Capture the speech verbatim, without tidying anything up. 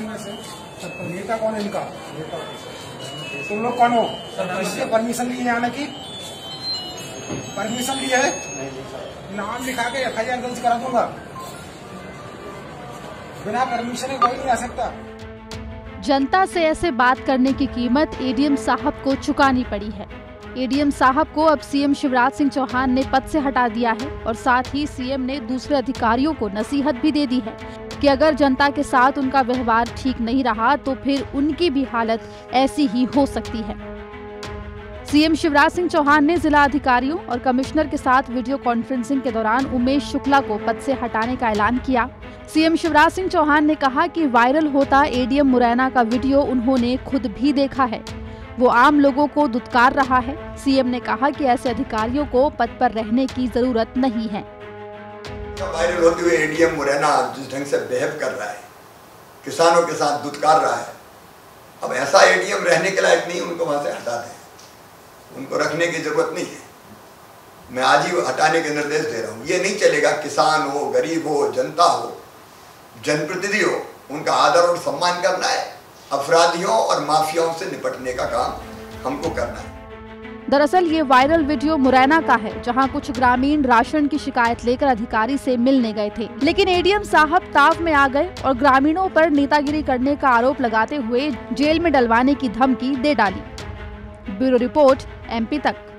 इनमें से नेता कौन है इनका? तुम लोग कौन हो? इससे परमिशन ली है आने की? परमिशन ली है? नाम लिखा के एफ आई आर दर्ज करा दूंगा। बिना परमिशन कोई नहीं आ सकता। जनता से ऐसे बात करने की कीमत एडीएम साहब को चुकानी पड़ी है। एडीएम साहब को अब सीएम शिवराज सिंह चौहान ने पद से हटा दिया है और साथ ही सीएम ने दूसरे अधिकारियों को नसीहत भी दे दी है कि अगर जनता के साथ उनका व्यवहार ठीक नहीं रहा तो फिर उनकी भी हालत ऐसी ही हो सकती है। सीएम शिवराज सिंह चौहान ने जिला अधिकारियों और कमिश्नर के साथ वीडियो कॉन्फ्रेंसिंग के दौरान उमेश शुक्ला को पद से हटाने का ऐलान किया। सीएम शिवराज सिंह चौहान ने कहा कि वायरल होता एडीएम मुरैना का वीडियो उन्होंने खुद भी देखा है, वो आम लोगों को दुत्कार रहा है। सीएम ने कहा कि ऐसे अधिकारियों को पद पर रहने की जरूरत नहीं है। वायरल होते हुए एडीएम मुरैना जिस ढंग से बिहेव कर रहा है, किसानों के साथ दुत्कार रहा है, अब ऐसा एडीएम रहने के लायक नहीं, उनको वहां से हटा दें, उनको रखने की जरूरत नहीं है। मैं आज ही हटाने के निर्देश दे रहा हूँ। ये नहीं चलेगा, किसान हो, गरीब हो, जनता हो, जनप्रतिनिधि हो, उनका आदर और सम्मान करना है। अपराधियों और माफियाओं से निपटने का काम हमको करना है। दरअसल ये वायरल वीडियो मुरैना का है, जहां कुछ ग्रामीण राशन की शिकायत लेकर अधिकारी से मिलने गए थे, लेकिन एडीएम साहब ताव में आ गए और ग्रामीणों पर नेतागिरी करने का आरोप लगाते हुए जेल में डलवाने की धमकी दे डाली। ब्यूरो रिपोर्ट एमपी तक।